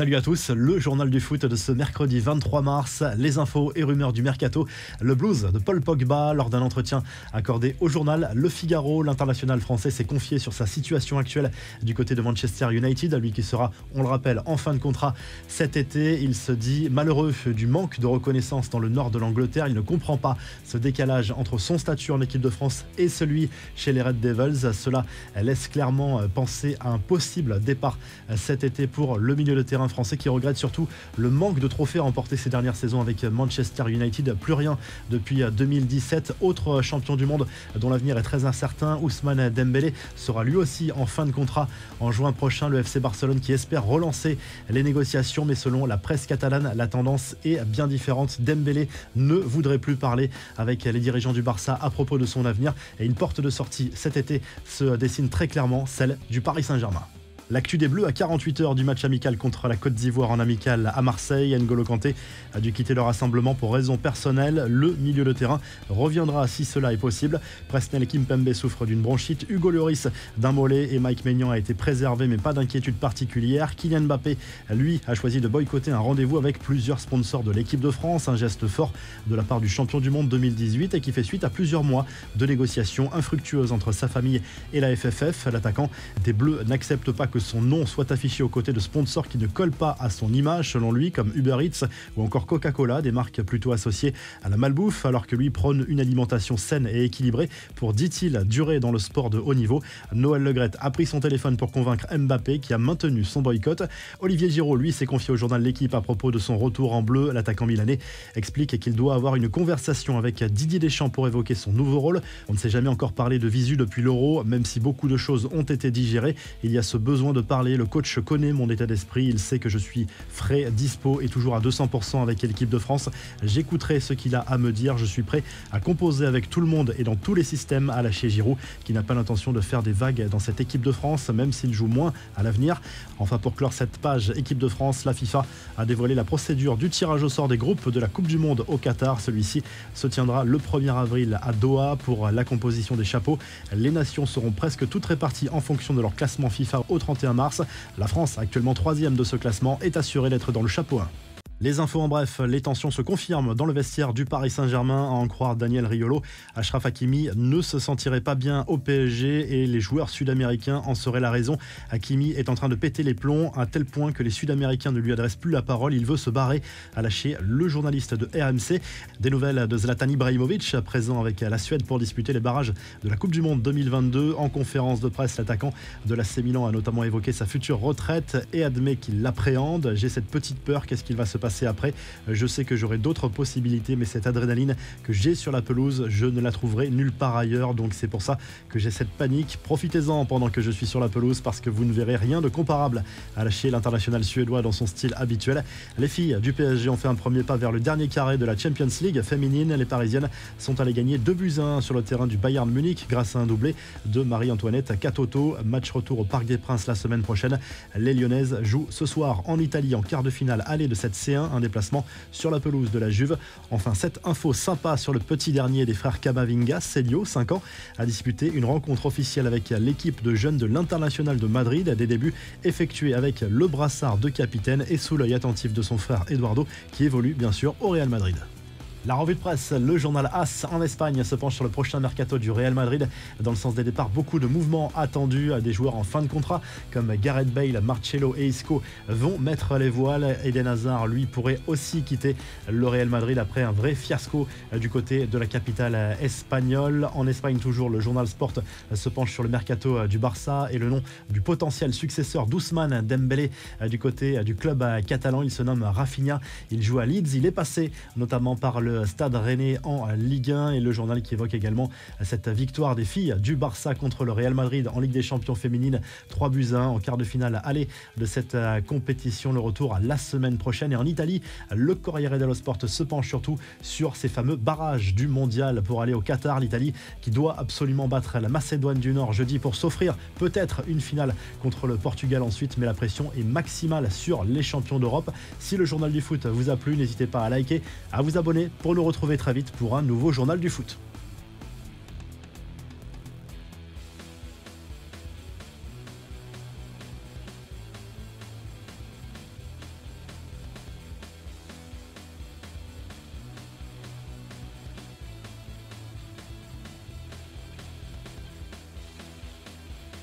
Salut à tous, le journal du foot de ce mercredi 23 mars, les infos et rumeurs du mercato, le blues de Paul Pogba lors d'un entretien accordé au journal Le Figaro. L'international français s'est confié sur sa situation actuelle du côté de Manchester United, lui qui sera, on le rappelle, en fin de contrat cet été. Il se dit malheureux du manque de reconnaissance dans le nord de l'Angleterre. Il ne comprend pas ce décalage entre son statut en équipe de France et celui chez les Red Devils. Cela laisse clairement penser à un possible départ cet été pour le milieu de terrain français qui regrette surtout le manque de trophées remportés ces dernières saisons avec Manchester United. Plus rien depuis 2017. Autre champion du monde dont l'avenir est très incertain, Ousmane Dembélé sera lui aussi en fin de contrat en juin prochain. Le FC Barcelone qui espère relancer les négociations, mais selon la presse catalane, la tendance est bien différente. Dembélé ne voudrait plus parler avec les dirigeants du Barça à propos de son avenir, et une porte de sortie cet été se dessine très clairement, celle du Paris Saint-Germain. L'actu des Bleus à 48 heures du match amical contre la Côte d'Ivoire en amical à Marseille. N'Golo Kanté a dû quitter le rassemblement pour raisons personnelles. Le milieu de terrain reviendra si cela est possible. Presnel Kimpembe souffre d'une bronchite, Hugo Lloris d'un mollet et Mike Maignan a été préservé, mais pas d'inquiétude particulière. Kylian Mbappé, lui, a choisi de boycotter un rendez-vous avec plusieurs sponsors de l'équipe de France. Un geste fort de la part du champion du monde 2018 et qui fait suite à plusieurs mois de négociations infructueuses entre sa famille et la FFF. L'attaquant des Bleus n'accepte pas que son nom soit affiché aux côtés de sponsors qui ne collent pas à son image, selon lui, comme Uber Eats ou encore Coca-Cola, des marques plutôt associées à la malbouffe, alors que lui prône une alimentation saine et équilibrée pour, dit-il, durer dans le sport de haut niveau. Noël Legret a pris son téléphone pour convaincre Mbappé, qui a maintenu son boycott. Olivier Giraud, lui, s'est confié au journal L'Équipe à propos de son retour en bleu. L'attaquant milanais explique qu'il doit avoir une conversation avec Didier Deschamps pour évoquer son nouveau rôle. On ne s'est jamais encore parlé de visu depuis l'Euro, même si beaucoup de choses ont été digérées. Il y a ce besoin de parler, le coach connaît mon état d'esprit, il sait que je suis frais, dispo et toujours à 200% avec l'équipe de France. J'écouterai ce qu'il a à me dire, je suis prêt à composer avec tout le monde et dans tous les systèmes, à lâcher Giroud qui n'a pas l'intention de faire des vagues dans cette équipe de France, même s'il joue moins à l'avenir. Enfin, pour clore cette page équipe de France, la FIFA a dévoilé la procédure du tirage au sort des groupes de la Coupe du Monde au Qatar. Celui-ci se tiendra le 1er avril à Doha. Pour la composition des chapeaux, les nations seront presque toutes réparties en fonction de leur classement FIFA au 31 mars. La France, actuellement 3e de ce classement, est assurée d'être dans le chapeau 1. Les infos en bref, les tensions se confirment dans le vestiaire du Paris Saint-Germain. À en croire Daniel Riolo, Achraf Hakimi ne se sentirait pas bien au PSG et les joueurs sud-américains en seraient la raison. Hakimi est en train de péter les plombs à tel point que les sud-américains ne lui adressent plus la parole. Il veut se barrer, a lâché le journaliste de RMC. Des nouvelles de Zlatan Ibrahimovic, présent avec la Suède pour disputer les barrages de la Coupe du Monde 2022. En conférence de presse, l'attaquant de l'AC Milan a notamment évoqué sa future retraite et admet qu'il l'appréhende. J'ai cette petite peur, qu'est-ce qu'il va se passer après. Je sais que j'aurai d'autres possibilités, mais cette adrénaline que j'ai sur la pelouse, je ne la trouverai nulle part ailleurs. Donc c'est pour ça que j'ai cette panique. Profitez-en pendant que je suis sur la pelouse parce que vous ne verrez rien de comparable, à lâcher l'international suédois dans son style habituel. Les filles du PSG ont fait un premier pas vers le dernier carré de la Champions League féminine. Les Parisiennes sont allées gagner 2-1 sur le terrain du Bayern Munich grâce à un doublé de Marie-Antoinette Catoto. Match retour au Parc des Princes la semaine prochaine. Les Lyonnaises jouent ce soir en Italie en quart de finale aller de cette C1. Un déplacement sur la pelouse de la Juve. Enfin, cette info sympa sur le petit dernier des frères Camavinga, Célio, 5 ans, a disputé une rencontre officielle avec l'équipe de jeunes de l'International de Madrid, à des débuts effectués avec le brassard de capitaine et sous l'œil attentif de son frère Eduardo, qui évolue bien sûr au Real Madrid. La revue de presse, le journal AS en Espagne se penche sur le prochain mercato du Real Madrid. Dans le sens des départs, beaucoup de mouvements attendus. Des joueurs en fin de contrat comme Gareth Bale, Marcelo et Isco vont mettre les voiles. Eden Hazard, lui, pourrait aussi quitter le Real Madrid après un vrai fiasco du côté de la capitale espagnole. En Espagne toujours, le journal Sport se penche sur le mercato du Barça et le nom du potentiel successeur d'Ousmane Dembélé du côté du club catalan. Il se nomme Rafinha, il joue à Leeds, il est passé notamment par le Stade Rennais en Ligue 1, et le journal qui évoque également cette victoire des filles du Barça contre le Real Madrid en Ligue des Champions féminine, 3-1 en quart de finale aller de cette compétition. Le retour la semaine prochaine. Et en Italie, le Corriere dello Sport se penche surtout sur ces fameux barrages du mondial pour aller au Qatar. L'Italie qui doit absolument battre la Macédoine du Nord jeudi pour s'offrir peut-être une finale contre le Portugal ensuite, mais la pression est maximale sur les champions d'Europe. Si le journal du foot vous a plu, n'hésitez pas à liker, à vous abonner pour nous retrouver très vite pour un nouveau journal du foot.